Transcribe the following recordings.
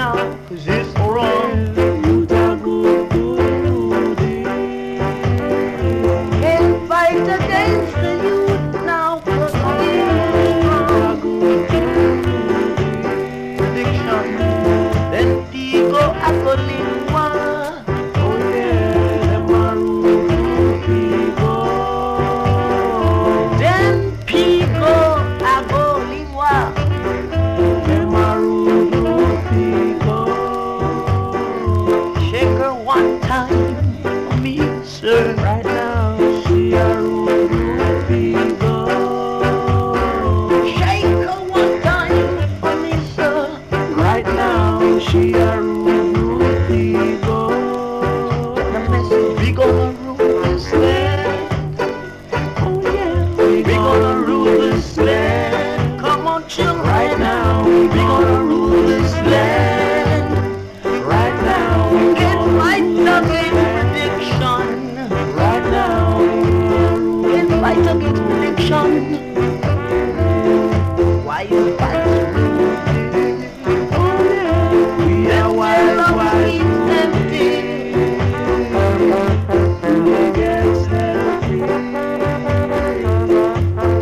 now, just for all. And fight against the youth now, for all. Prediction, then Tigo Apolinois. Right now, she a rude people. Shake her one time for me, sir. Right now, she a rude people. The message, big on the roof is oh yeah, big on the roof is land. Come on, chill right now, big on the roof is land. Right now, you get right now, prediction. Right now, in fight against prediction. Why you fight? Yeah, why you fight? Gets healthy.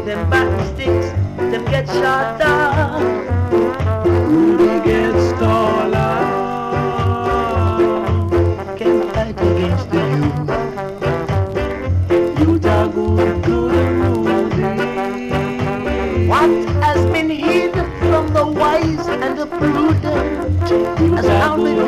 Them back sticks, them get shorter. Rudy gets taller. Can't fight against the youth. What has been hid from the wise and the prudent has now been